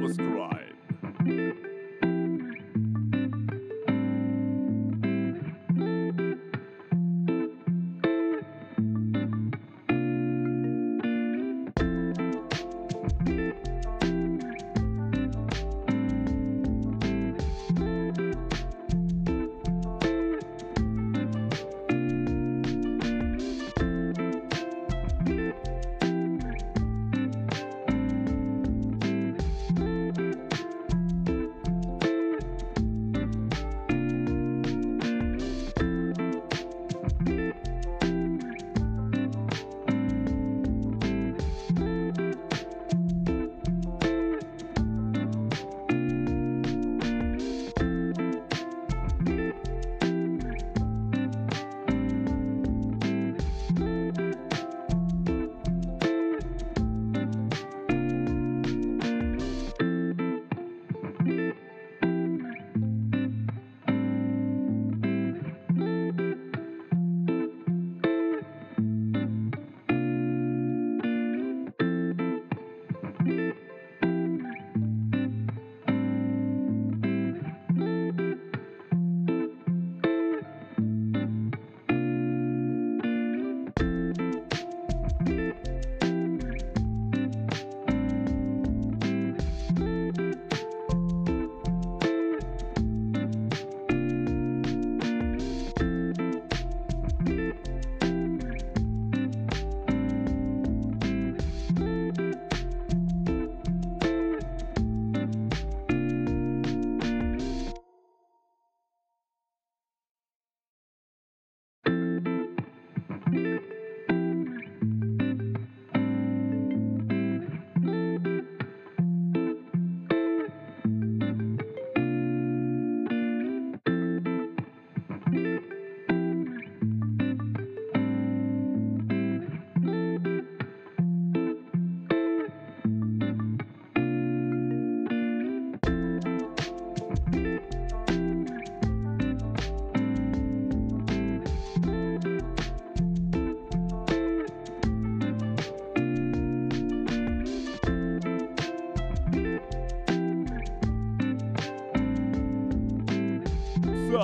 subscribe.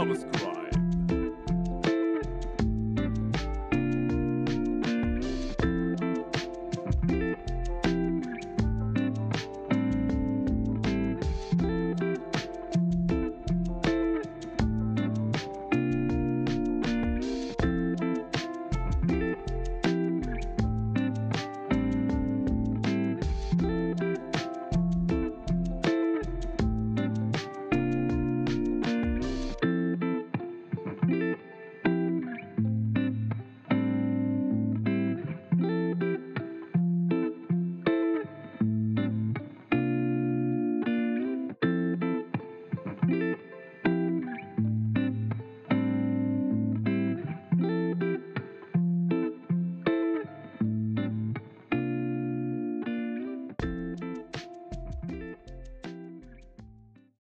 Subscribe.